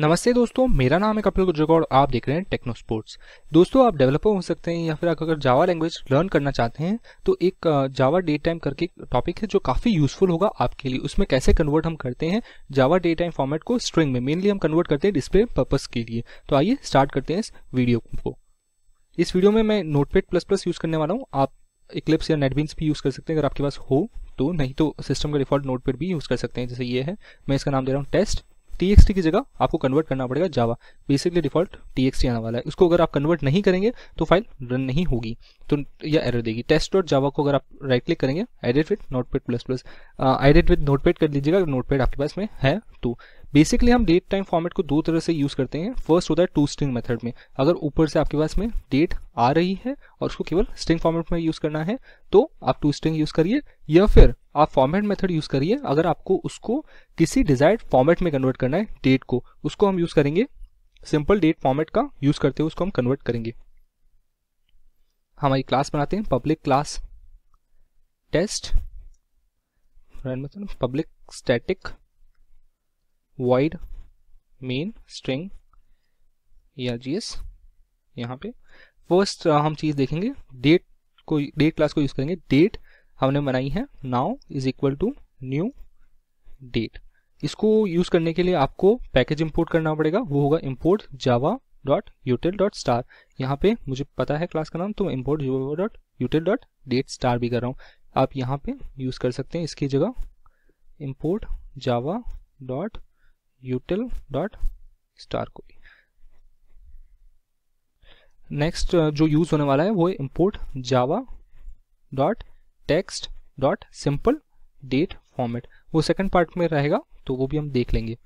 नमस्ते दोस्तों, मेरा नाम है कपिल कुजगौड़। आप देख रहे हैं टेक्नोस्पोर्ट्स। दोस्तों, आप डेवलपर हो सकते हैं या फिर आप अगर जावा लैंग्वेज लर्न करना चाहते हैं तो एक जावा डे टाइम करके टॉपिक है जो काफ़ी यूजफुल होगा आपके लिए। उसमें कैसे कन्वर्ट हम करते हैं जावा डे टाइम फॉर्मेट को स्ट्रिंग में, मेनली हम कन्वर्ट करते हैं डिस्प्ले पर्पस के लिए। तो आइए स्टार्ट करते हैं इस वीडियो को। इस वीडियो में मैं नोटपैड++ यूज़ करने वाला हूँ। आप इक्लिप्स या नेटबीन्स भी यूज़ कर सकते हैं अगर आपके पास हो तो, नहीं तो सिस्टम का डिफॉल्ट नोटपैड भी यूज़ कर सकते हैं। जैसे ये है, मैं इसका नाम दे रहा हूँ टेस्ट txt की जगह आपको कन्वर्ट करना पड़ेगा जावा। बेसिकली डिफॉल्ट txt आने वाला है, उसको अगर आप कन्वर्ट नहीं करेंगे तो फाइल रन नहीं होगी तो या एरर देगी। टेस्ट डॉट जावा को अगर आप राइट क्लिक करेंगे, edit with notepad++, edit with notepad कर लीजिएगा अगर नोटपैड आपके पास में है तो। बेसिकली हम डेट टाइम फॉर्मेट को दो तरह से यूज़ करते हैं। फर्स्ट होता है टू स्ट्रिंग मेथड में। अगर ऊपर से आपके पास में डेट आ रही है और उसको केवल स्ट्रिंग फॉर्मेट में यूज़ करना है तो आप टू स्ट्रिंग यूज़ करिए, या फिर आप फॉर्मेट मेथड यूज़ करिए अगर आपको उसको किसी डिजायर्ड फॉर्मेट में कन्वर्ट करना है डेट को। उसको हम यूज़ करेंगे सिंपल डेट फॉर्मेट का यूज़ करते हुए, उसको हम कन्वर्ट करेंगे। हमारी क्लास बनाते हैं public class test, public static void main string या gs। यहाँ पे फर्स्ट हम चीज़ देखेंगे, डेट को, डेट क्लास को यूज़ करेंगे। डेट हमने बनाई है now is equal to new date. इसको यूज़ करने के लिए आपको पैकेज इंपोर्ट करना पड़ेगा, वो होगा import java.util.star। यहाँ पे मुझे पता है क्लास का नाम तो मैं import java.util.datestar भी कर रहा हूँ। आप यहाँ पे यूज़ कर सकते हैं इसकी जगह import java.util.star को। नेक्स्ट जो यूज होने वाला है वो है import java.text.simpleDateFormat। वो सेकंड पार्ट में रहेगा तो वो भी हम देख लेंगे।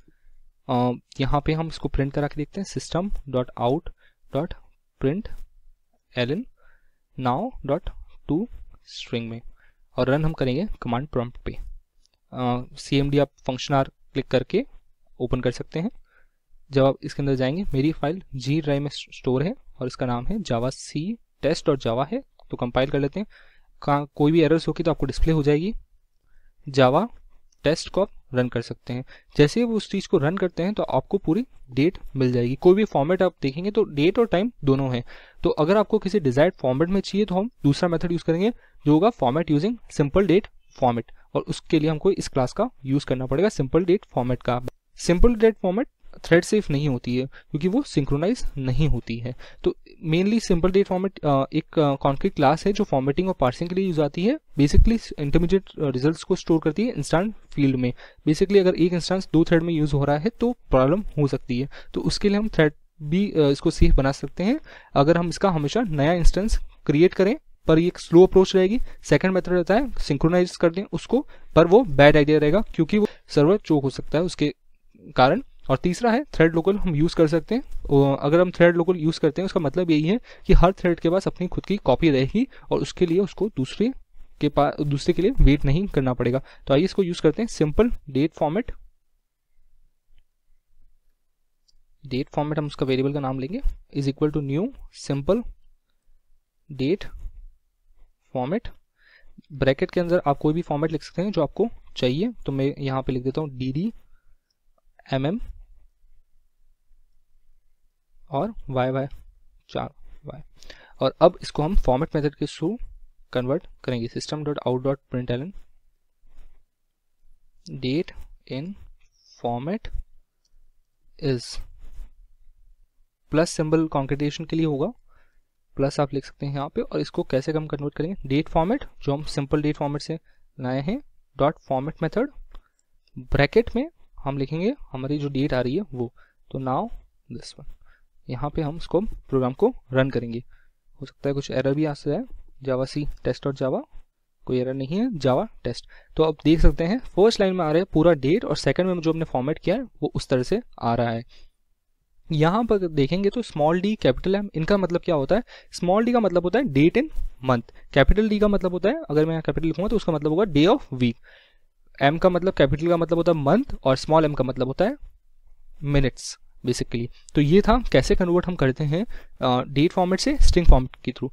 यहाँ पे हम इसको प्रिंट करा के देखते हैं, system.out.println now.toString में, और रन हम करेंगे कमांड प्रॉम्प्ट पे। cmd आप फंक्शन आर क्लिक करके ओपन कर सकते हैं। जब आप इसके अंदर जाएंगे, मेरी फाइल जी ड्राइव में स्टोर है और इसका नाम है जावा सी टेस्ट और जावा है तो कंपाइल कर लेते हैं। कोई भी एरर्स होगी तो आपको डिस्प्ले हो जाएगी। जावा टेस्ट को आप रन कर सकते हैं। जैसे ही वो उस चीज़ को रन करते हैं तो आपको पूरी डेट मिल जाएगी। कोई भी फॉर्मेट आप देखेंगे तो डेट और टाइम दोनों हैं, तो अगर आपको किसी डिजायर्ड फॉर्मेट में चाहिए तो हम दूसरा मेथड यूज़ करेंगे जो होगा format using simple date format, और उसके लिए हमको इस क्लास का यूज़ करना पड़ेगा सिंपल डेट फॉर्मेट का। Simple date format thread safe नहीं होती है क्योंकि वो सिंक्रोनाइज नहीं होती है। तो मेनली सिंपल डेट फॉर्मेट एक कॉन्क्रीट क्लास है जो फॉर्मेटिंग और पार्सिंग के लिए यूज आती है। बेसिकली इंटरमीडिएट रिजल्ट्स को स्टोर करती है इंस्टांस फील्ड में। बेसिकली अगर एक इंस्टांस दो थ्रेड में यूज हो रहा है तो प्रॉब्लम हो सकती है, तो उसके लिए हम थ्रेड भी इसको सेफ बना सकते हैं अगर हम इसका हमेशा नया इंस्टेंस क्रिएट करें। पर ये एक स्लो अप्रोच रहेगी। सेकंड मेथड रहता है सिंक्रोनाइज कर दें उसको, पर वो बैड आइडिया रहेगा क्योंकि वो सर्वर चोक हो सकता है उसके कारण। और तीसरा है थ्रेड लोकल हम यूज़ कर सकते हैं। अगर हम थ्रेड लोकल यूज़ करते हैं उसका मतलब यही है कि हर थ्रेड के पास अपनी खुद की कॉपी रहेगी और उसके लिए उसको दूसरे के लिए वेट नहीं करना पड़ेगा। तो आइए इसको यूज़ करते हैं simple date format. Date format हम उसका वेरिएबल का नाम लेंगे, is equal to new simple date format. Bracket के अंदर आप कोई भी फॉर्मेट लिख सकते हैं जो आपको चाहिए, तो मैं यहाँ पे लिख देता हूँ dd mm और yy 4y। और अब इसको हम फॉर्मेट मेथड के थ्रू कन्वर्ट करेंगे, system.out.println date in format is plus symbol concatenation के लिए होगा, प्लस आप लिख सकते हैं यहाँ पे। और इसको कैसे हम कन्वर्ट करेंगे, डेट फॉर्मेट जो हम सिंपल डेट फॉर्मेट से लाए हैं डॉट फॉर्मेट मेथड, ब्रैकेट में हम लिखेंगे हमारी जो डेट आ रही है वो, तो नाउ दिस वन। यहाँ पे हम इसको प्रोग्राम को रन करेंगे। हो सकता है कुछ एरर भी आ जाए। जावा सी टेस्ट और जावा, कोई एरर नहीं है, जावा टेस्ट। तो आप देख सकते हैं फर्स्ट लाइन में आ रहा है पूरा डेट और सेकेंड में जो हमने फॉर्मेट किया है वो उस तरह से आ रहा है। यहाँ पर देखेंगे तो स्मॉल डी कैपिटल एम, इनका मतलब क्या होता है? स्मॉल डी का मतलब होता है date in month, capital D का मतलब होता है, अगर मैं कैपिटल लिखूंगा तो उसका मतलब होगा डे ऑफ वीक, एम का मतलब, कैपिटल का मतलब होता है मंथ और स्मॉल एम का मतलब होता है मिनट्स बेसिकली। तो ये था कैसे कन्वर्ट हम करते हैं डेट फॉर्मेट से स्ट्रिंग फॉर्मेट के थ्रू।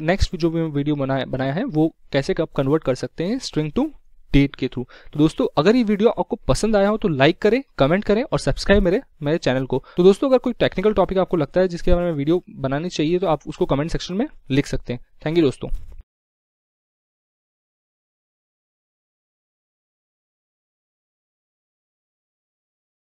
नेक्स्ट जो भी वीडियो बनाया है वो कैसे आप कन्वर्ट कर सकते हैं स्ट्रिंग टू डेट के थ्रू। तो दोस्तों अगर ये वीडियो आपको पसंद आया हो तो लाइक करें, कमेंट करें और सब्सक्राइब मेरे चैनल को। तो दोस्तों अगर कोई टेक्निकल टॉपिक आपको लगता है जिसके बारे में वीडियो बनानी चाहिए तो आप उसको कमेंट सेक्शन में लिख सकते हैं। थैंक यू दोस्तों।